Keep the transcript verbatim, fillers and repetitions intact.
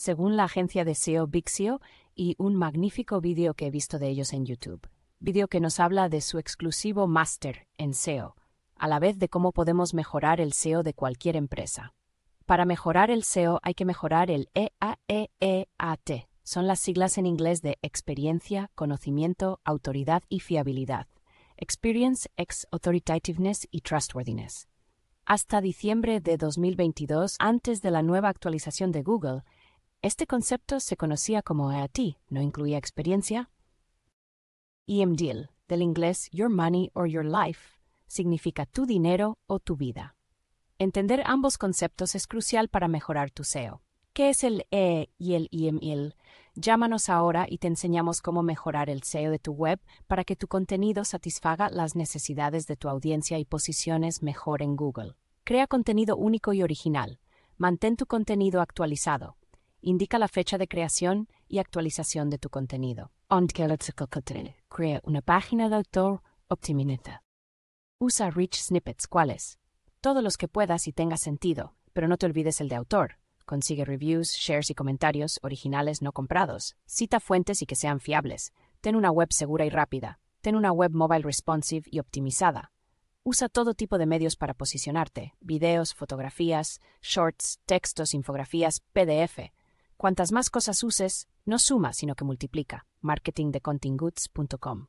según la agencia de S E O BIG S E O, y un magnífico vídeo que he visto de ellos en YouTube. Vídeo que nos habla de su exclusivo máster en S E O, a la vez de cómo podemos mejorar el S E O de cualquier empresa. Para mejorar el S E O hay que mejorar el E A E E A T. Son las siglas en inglés de experiencia, conocimiento, autoridad y fiabilidad. Experience, ex-authoritativeness y trustworthiness. Hasta diciembre de dos mil veintidós, antes de la nueva actualización de Google, este concepto se conocía como E A T, no incluía experiencia. E M D L, del inglés Your Money or Your Life, significa tu dinero o tu vida. Entender ambos conceptos es crucial para mejorar tu S E O. ¿Qué es el E y el E M D L? Llámanos ahora y te enseñamos cómo mejorar el S E O de tu web para que tu contenido satisfaga las necesidades de tu audiencia y posiciones mejor en Google. Crea contenido único y original. Mantén tu contenido actualizado. Indica la fecha de creación y actualización de tu contenido. Crea una página de autor optimizada. Usa Rich Snippets, ¿cuáles? Todos los que puedas y tenga sentido, pero no te olvides el de autor. Consigue reviews, shares y comentarios originales no comprados. Cita fuentes y que sean fiables. Ten una web segura y rápida. Ten una web mobile responsive y optimizada. Usa todo tipo de medios para posicionarte. Videos, fotografías, shorts, textos, infografías, P D F. Cuantas más cosas uses, no suma, sino que multiplica. marketing de continguts punto com